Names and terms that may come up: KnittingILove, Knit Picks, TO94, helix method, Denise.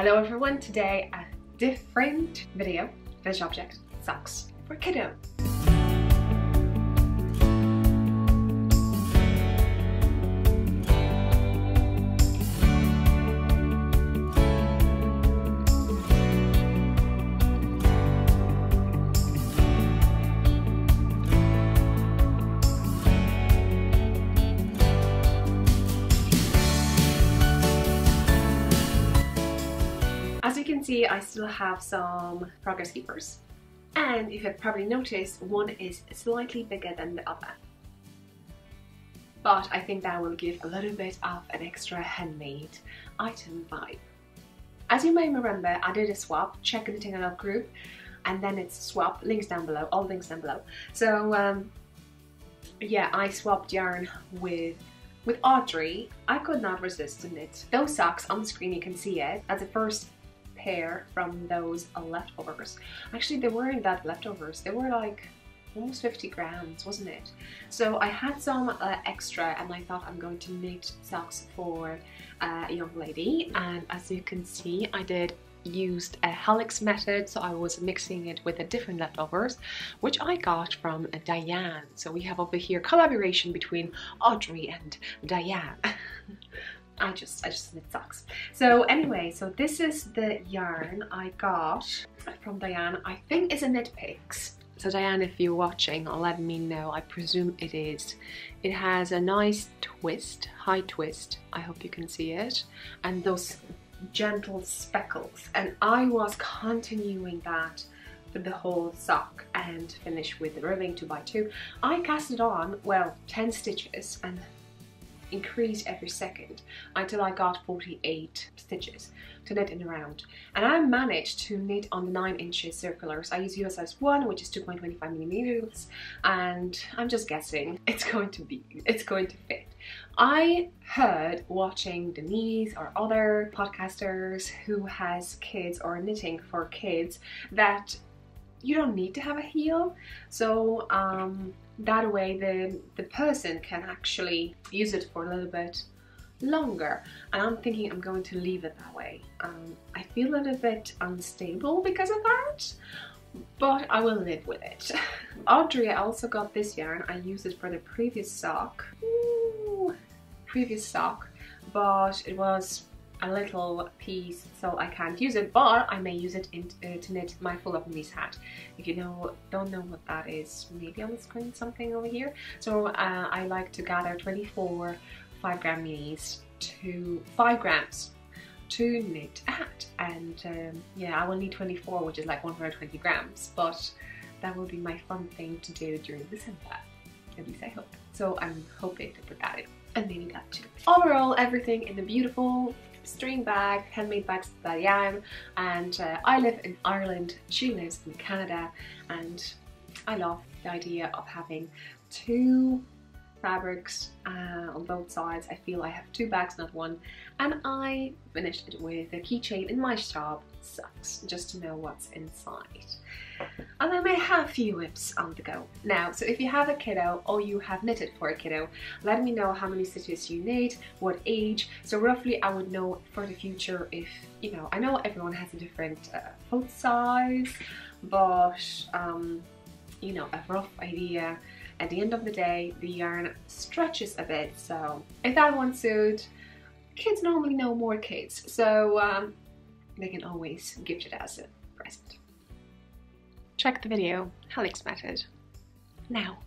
Hello everyone, today a different video, finished object, socks for kiddo. As you can see, I still have some progress keepers, and you have probably noticed one is slightly bigger than the other, but I think that will give a little bit of an extra handmade item vibe. As you may remember, I did a swap, check the KnittingILove group, and then it's swap, links down below, all links down below. So yeah, I swapped yarn with Audrey. I could not resist to knit those socks on screen, you can see it, as the first pair from those leftovers. Actually, they weren't that leftovers, they were like almost 50 grams, wasn't it? So I had some extra, and I thought I'm going to knit socks for a young lady, and as you can see, I did used a helix method, so I was mixing it with the different leftovers, which I got from Diane. So we have over here collaboration between Audrey and Diane. I just knit socks. So anyway, so this is the yarn I got from Diane. I think it's a Knit Picks. So Diane, if you're watching, let me know. I presume it is. It has a nice twist, high twist. I hope you can see it. And those gentle speckles. And I was continuing that for the whole sock and finished with the ribbing 2x2. I cast it on, well, 10 stitches and increased every second until I got 48 stitches to knit in a round, and I managed to knit on the 9-inch circulars. I use US size 1, which is 2.25 millimeters, and I'm just guessing it's going to fit. I heard watching Denise or other podcasters who has kids or knitting for kids that you don't need to have a heel, so that way the person can actually use it for a little bit longer, and I'm thinking I'm going to leave it that way. I feel a little bit unstable because of that, but I will live with it. Audrey, I also got this yarn. I used it for the previous sock. Ooh, previous sock, but it was a little piece, so I can't use it, but I may use it to knit my full of Denise hat. If you don't know what that is, maybe on the screen something over here. So I like to gather 24 5-gram minis to 5 grams to knit a hat, and yeah, I will need 24, which is like 120 grams, but that will be my fun thing to do during December, at least I hope. So I'm hoping to put that in, and maybe that too. Overall, everything in the beautiful string bag, handmade bags by Diane, and I live in Ireland, she lives in Canada, and I love the idea of having two fabrics on both sides. I feel I have two bags, not one, and I finished it with a keychain in my shop. Sucks, just to know what's inside. And I may have a few whips on the go now, so if you have a kiddo or you have knitted for a kiddo, let me know how many stitches you knit, what age, so roughly I would know for the future. If you know, I know everyone has a different foot size, but you know, a rough idea. At the end of the day, the yarn stretches a bit, so if that one suit, kids normally know more kids, so they can always gift it as a present. Check the video, helix method, now.